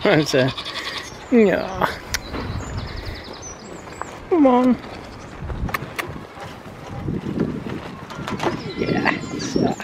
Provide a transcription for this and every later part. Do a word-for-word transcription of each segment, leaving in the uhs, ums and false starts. That's a, yeah. Come on. Yeah. Yeah. Yeah.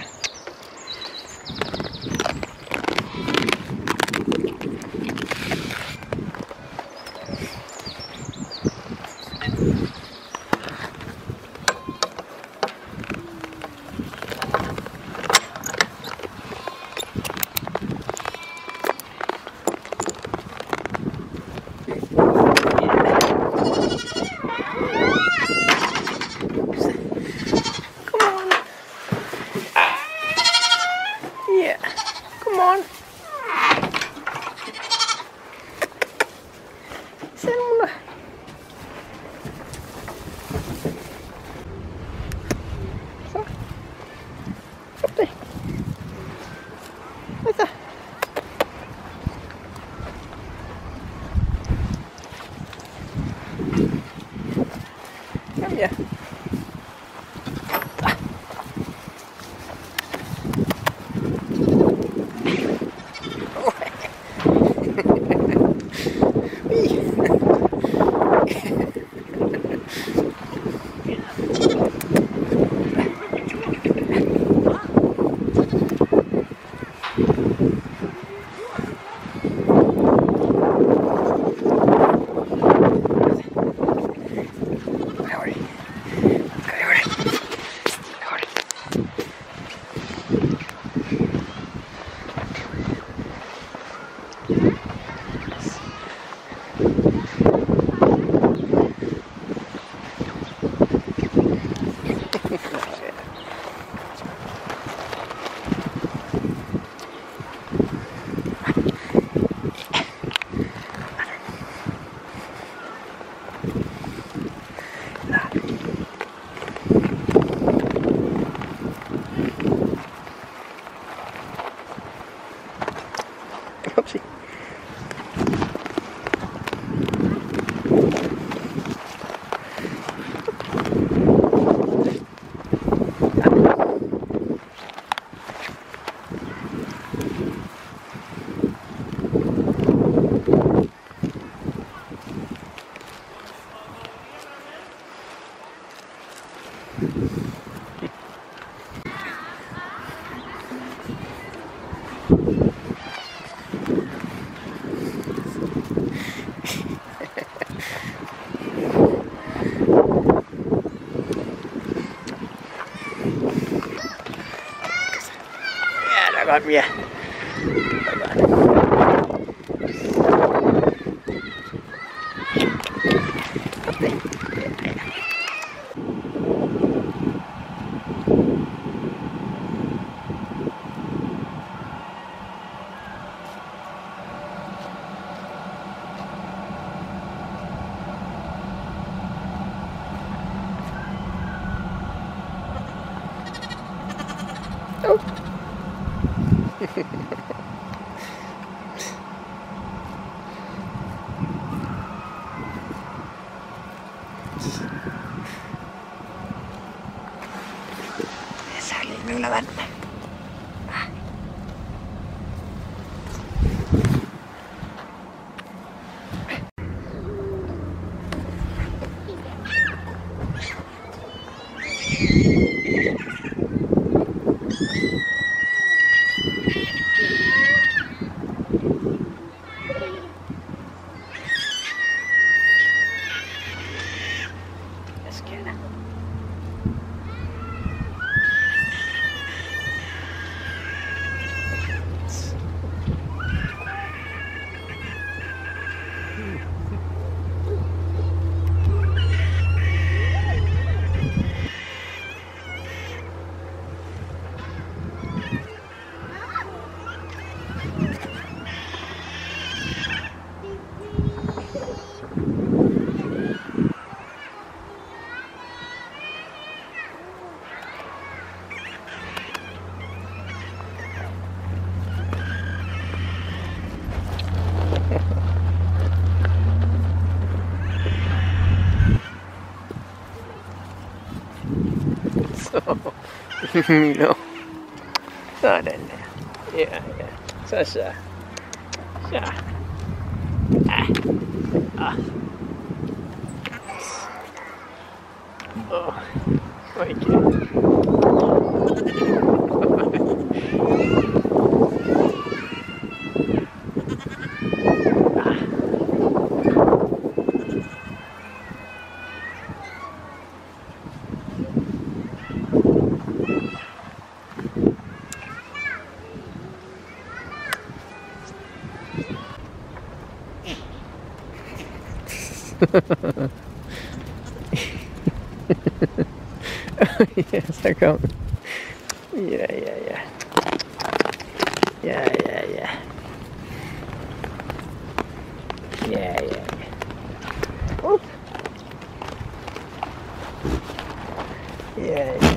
Oh. Salimnya ulangan. No. Oh, then. Yeah, yeah. So, so. So. Ah. Ah. Oh, thank you. Yes, I come. Yeah, yeah, yeah. Yeah, yeah, yeah. Yeah, yeah, yeah. Oh. Yeah, yeah, yeah.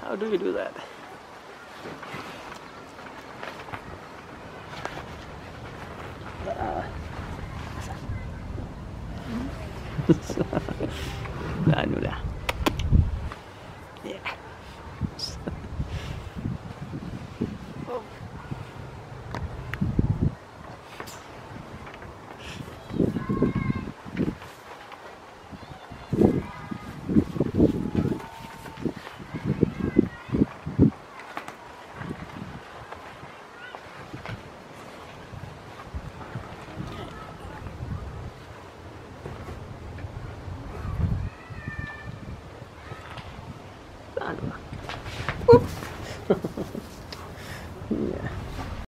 How do you do that? Nah, no, nah. Yeah. Oh. I don't know. Whoops. Yeah.